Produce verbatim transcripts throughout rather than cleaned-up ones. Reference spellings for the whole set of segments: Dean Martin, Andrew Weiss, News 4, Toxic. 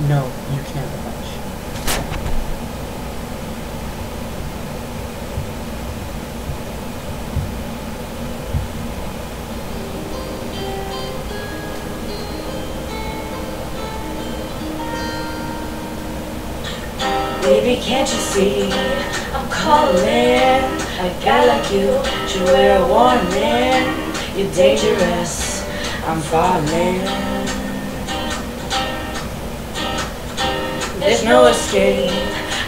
No, you can't punch. Baby, can't you see? I'm calling. A guy like you should wear a warning. You're dangerous. I'm falling. There's no escape.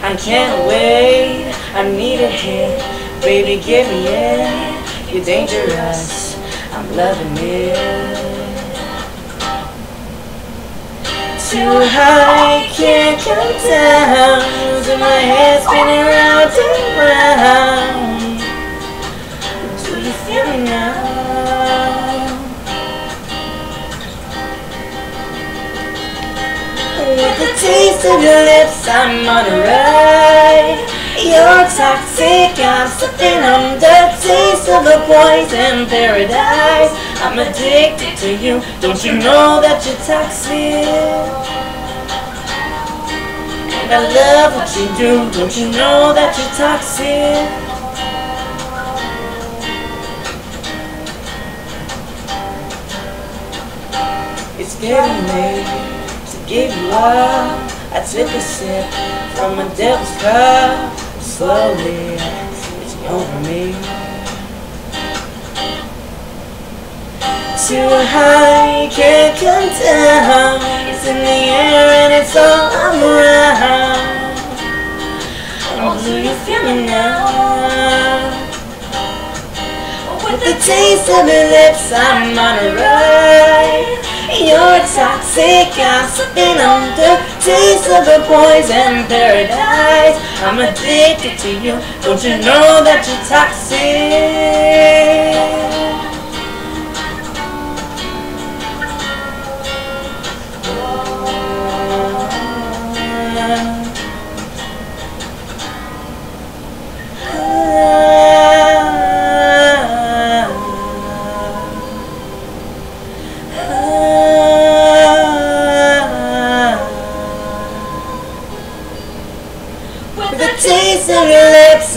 I can't wait. I need a hit. Baby, give me it. You're dangerous. I'm loving it. Too high, can't come down. So my head's spinning round and round. Do you feel me now? With the taste of your lips, I'm on a ride. You're toxic, I'm slipping on the taste of a poison paradise. I'm addicted to you, don't you know that you're toxic? And I love what you do, don't you know that you're toxic? It's getting late to give you up. I took a sip from a devil's cup. Slowly, it's over me. Too high, can't come down. It's in the air and it's all around. Oh, do you feel me now? With the taste of your lips, I'm on a ride. You're toxic, I'm slipping on the taste of a poison paradise. I'm addicted to you, don't you know that you're toxic?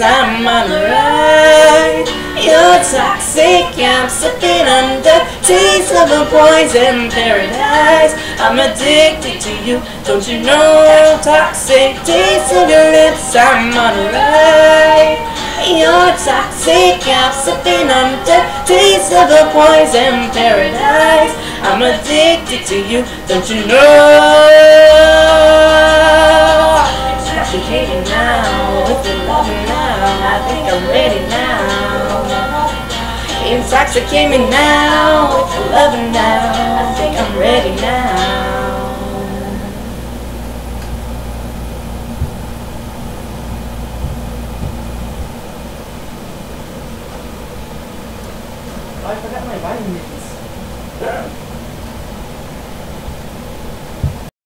I'm on a ride. You're toxic, I'm slipping under. Taste of a poison paradise. I'm addicted to you, don't you know? Toxic, taste of your lips, I'm on a ride. You're toxic, I'm slipping under. Taste of a poison paradise. I'm addicted to you, don't you know? You're hating now, with your love now. I think I'm ready now. Intoxicate me now, with your love now. I think I'm ready now. Oh, I forgot my vitamins. Yeah.